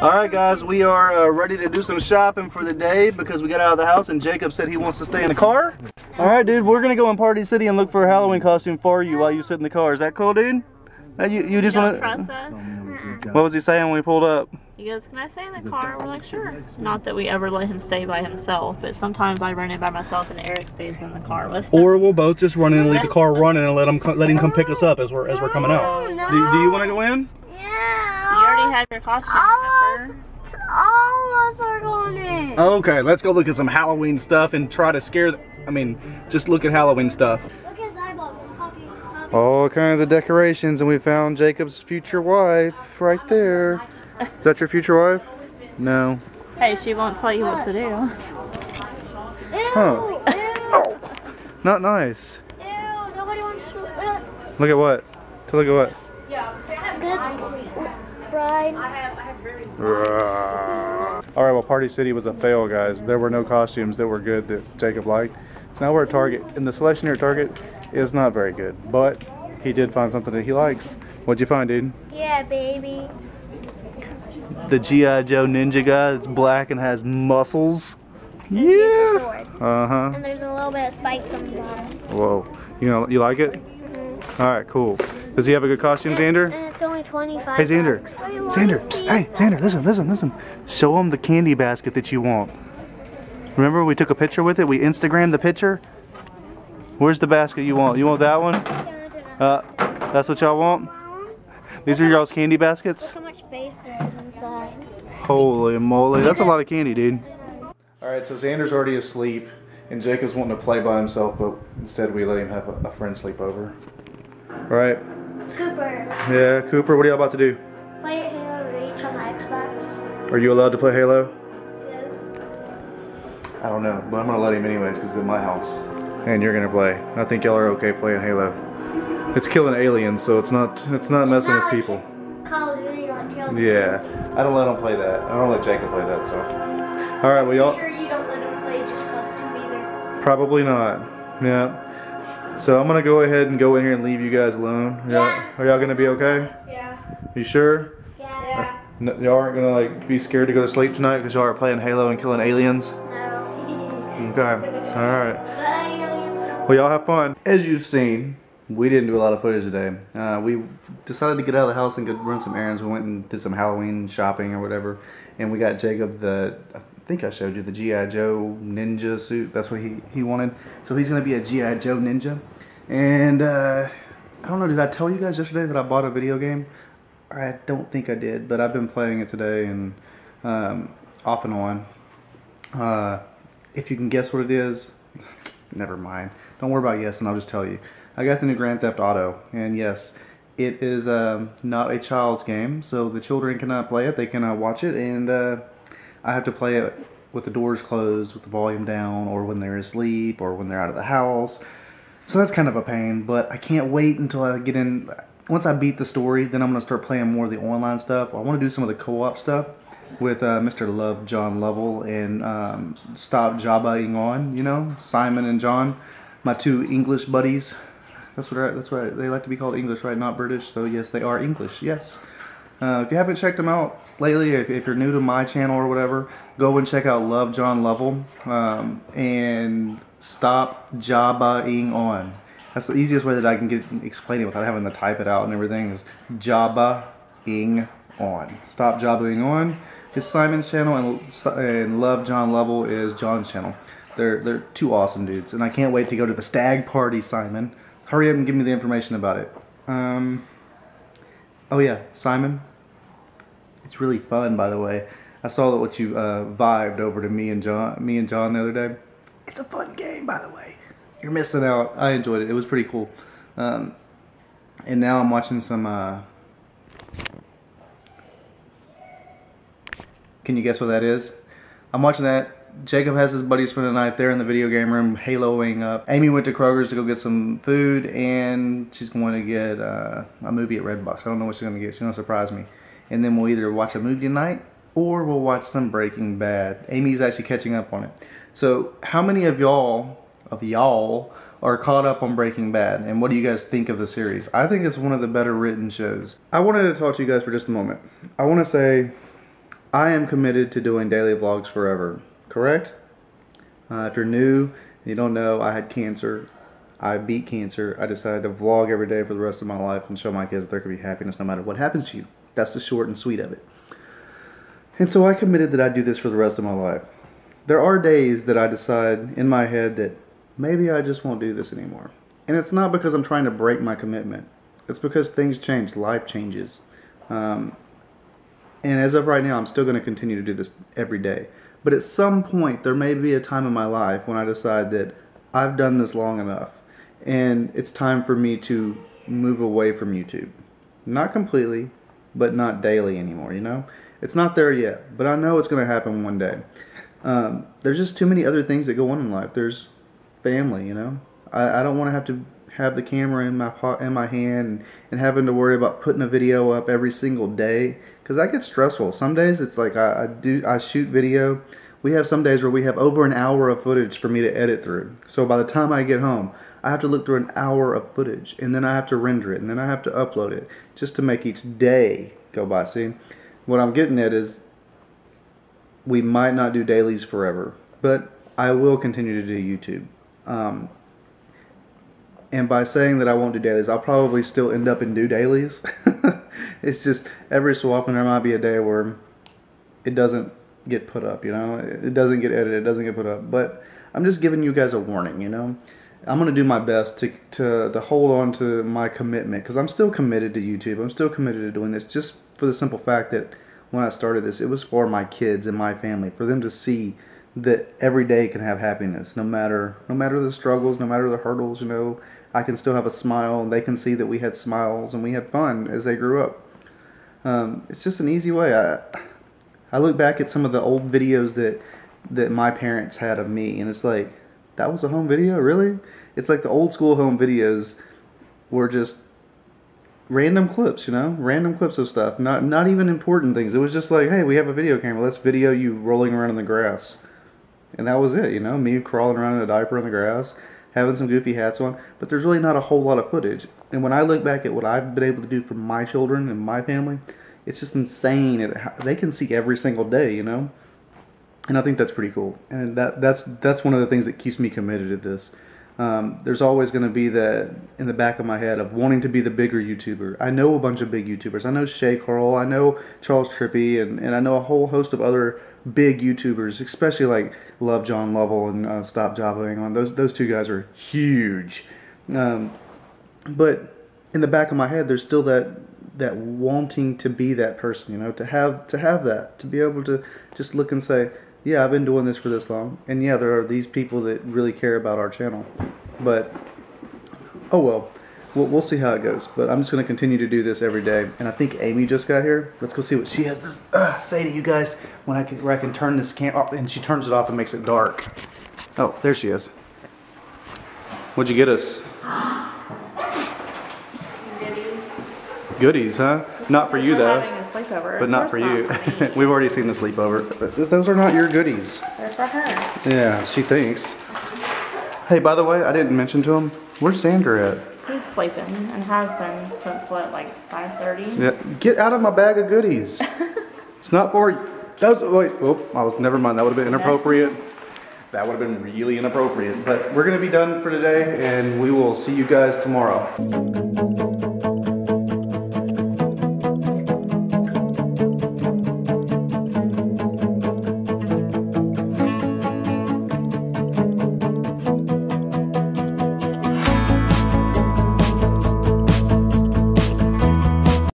Alright guys, we are ready to do some shopping for the day because we got out of the house and Jacob said he wants to stay in the car. Alright dude, we're gonna go in Party City and look for a Halloween costume for you while you sit in the car. Is that cool, dude? You just want to... trust us? What was he saying when we pulled up? He goes, can I stay in the car? We're like, sure. Not that we ever let him stay by himself, but sometimes I run in by myself and Eric stays in the car with him. Or we'll both just run in and leave the car running and let him come pick us up as we're coming out. No. Do you want to go in? Yeah. You already had your costume. All of us are going in. Okay, let's go look at some Halloween stuff and try to scare the... I mean, just look at Halloween stuff. Look at his eyeballs. All kinds of decorations, and we found Jacob's future wife right there. Is that your future wife? No. Hey, she won't tell you what to do. Huh. Ew. Oh. Not nice. Ew, nobody wants to... Look at what? To look at what? Yeah, this bride. I have very... Alright, well, Party City was a fail, guys. There were no costumes that were good that Jacob liked. So now we're at Target, and the selection here at Target is not very good, but he did find something that he likes. What'd you find, dude? Yeah, baby. The G.I. Joe ninja guy that's black and has muscles. And yeah. Uh-huh. And there's a little bit of spikes on the bottom. Whoa. You like it? Mm-hmm. Alright, cool. Does he have a good costume, Xander? And it's only 25. Hey, Xander. Xander, hey, Xander, listen. Show him the candy basket that you want. Remember we took a picture with it? We Instagrammed the picture? Where's the basket you want? You want that one? That's what y'all want? These are y'all's candy baskets? Look how much space there is inside. Holy moly, that's a lot of candy, dude. Alright, so Xander's already asleep, and Jacob's wanting to play by himself, but instead we let him have a friend sleep over. Right? Cooper. Yeah, Cooper, what are y'all about to do? Play Halo Reach on the Xbox. Are you allowed to play Halo? Yes. I don't know, but I'm going to let him anyways, because it's in my house. And you're gonna play. I think y'all are okay playing Halo. It's killing aliens, so it's not messing with people. Call of Duty on kill. Yeah, I don't let him play that. I don't let Jacob play that. So, all right, we all. Sure, you don't let him play just custom either. Probably not. Yeah. So I'm gonna go ahead and go in here and leave you guys alone. Yeah. Are y'all gonna be okay? Yeah. You sure? Yeah. Y'all aren't gonna like be scared to go to sleep tonight because y'all are playing Halo and killing aliens. No. Okay. All right. Well, y'all have fun. As you've seen, we didn't do a lot of footage today. We decided to get out of the house and run some errands. We went and did some Halloween shopping or whatever. And we got Jacob I think I showed you, the G.I. Joe ninja suit. That's what he wanted. So he's going to be a G.I. Joe ninja. And I don't know, did I tell you guys yesterday that I bought a video game? I don't think I did, but I've been playing it today and off and on. If you can guess what it is, never mind. Don't worry about yes, and I'll just tell you. I got the new Grand Theft Auto, and yes, it is not a child's game, so the children cannot play it. They cannot watch it, and I have to play it with the doors closed, with the volume down, or when they're asleep, or when they're out of the house. So that's kind of a pain, but I can't wait until I get in. Once I beat the story, then I'm going to start playing more of the online stuff. I want to do some of the co-op stuff with Mr. Love John Lovell and Stop Jabbering On, you know, Simon and John. My two English buddies, that's what they like to be called, English, right? Not British, so yes, they are English, yes. If you haven't checked them out lately, if you're new to my channel or whatever, go and check out Love John Lovell and Stop Jabbering On. That's the easiest way that I can explain it without having to type it out and everything is Jabbering On. Stop Jabbering On is Simon's channel and Love John Lovell is John's channel. They're two awesome dudes, and I can't wait to go to the stag party, Simon. Hurry up and give me the information about it. Oh yeah, Simon. It's really fun, by the way. I saw that what you vibed over to me and John the other day. It's a fun game, by the way. You're missing out. I enjoyed it. It was pretty cool. And now I'm watching some. Can you guess what that is? I'm watching that. Jacob has his buddies spend the night there in the video game room, Haloing up. Amy went to Kroger's to go get some food, and she's going to get a movie at Redbox. I don't know what she's going to get. She's going to surprise me. And then we'll either watch a movie tonight, or we'll watch some Breaking Bad. Amy's actually catching up on it. So, how many of y'all are caught up on Breaking Bad? And what do you guys think of the series? I think it's one of the better written shows. I wanted to talk to you guys for just a moment. I want to say I am committed to doing daily vlogs forever, correct? If you're new and you don't know, I had cancer. I beat cancer. I decided to vlog every day for the rest of my life and show my kids that there could be happiness no matter what happens to you. That's the short and sweet of it. And so I committed that I'd do this for the rest of my life. There are days that I decide in my head that maybe I just won't do this anymore. And it's not because I'm trying to break my commitment. It's because things change. Life changes. And as of right now, I'm still going to continue to do this every day. But at some point, there may be a time in my life when I decide that I've done this long enough. And it's time for me to move away from YouTube. Not completely, but not daily anymore, you know? It's not there yet, but I know it's going to happen one day. There's just too many other things that go on in life. There's family, you know? I don't want to have the camera in my hand and having to worry about putting a video up every single day, because that gets stressful. Some days it's like I shoot video. We have some days where we have over an hour of footage for me to edit through. So by the time I get home, I have to look through an hour of footage, and then I have to render it, and then I have to upload it, just to make each day go by. See, what I'm getting at is we might not do dailies forever, but I will continue to do YouTube. And by saying that I won't do dailies, I'll probably still end up and do dailies. It's just every so often there might be a day where it doesn't get put up, you know? It doesn't get edited, it doesn't get put up. But I'm just giving you guys a warning, you know? I'm going to do my best to hold on to my commitment, because I'm still committed to YouTube. I'm still committed to doing this, just for the simple fact that when I started this, it was for my kids and my family, for them to see that every day can have happiness, no matter the struggles, no matter the hurdles, you know. I can still have a smile, and they can see that we had smiles and we had fun as they grew up. It's just an easy way. I look back at some of the old videos that my parents had of me, and it's like, that was a home video? Really? It's like the old school home videos were just random clips, you know? Random clips of stuff, not even important things. It was just like, hey, we have a video camera, let's video you rolling around in the grass. And that was it, you know? Me crawling around in a diaper on the grass, having some goofy hats on, but there's really not a whole lot of footage. And when I look back at what I've been able to do for my children and my family, it's just insane. They can see every single day, you know? And I think that's pretty cool. And that's one of the things that keeps me committed to this. There's always going to be that in the back of my head of wanting to be the bigger YouTuber. I know a bunch of big YouTubers. I know Shay Carl, I know Charles Trippy, and I know a whole host of other big YouTubers, especially like Love John Lovell and Stop Jabbering On. Those two guys are huge. But in the back of my head, there's still that wanting to be that person, you know, to have that, to be able to just look and say, yeah, I've been doing this for this long, and yeah, there are these people that really care about our channel. But oh well, we'll see how it goes. But I'm just going to continue to do this every day. And I think Amy just got here. Let's go see what she has to say to you guys when I can turn this cam off. And she turns it off and makes it dark. Oh, there she is. What'd you get us? Goodies, huh? Not for you though. But not for you. We've already seen the sleepover. Those are not your goodies. They're for her. Yeah, she thinks. Hey, by the way, I didn't mention to him. Where's Xander at? He's sleeping and has been since what, like 5:30? Yeah. Get out of my bag of goodies. It's not for those. Wait. Oh, never mind. That would have been inappropriate. That would have been really inappropriate. But we're gonna be done for today, and we will see you guys tomorrow.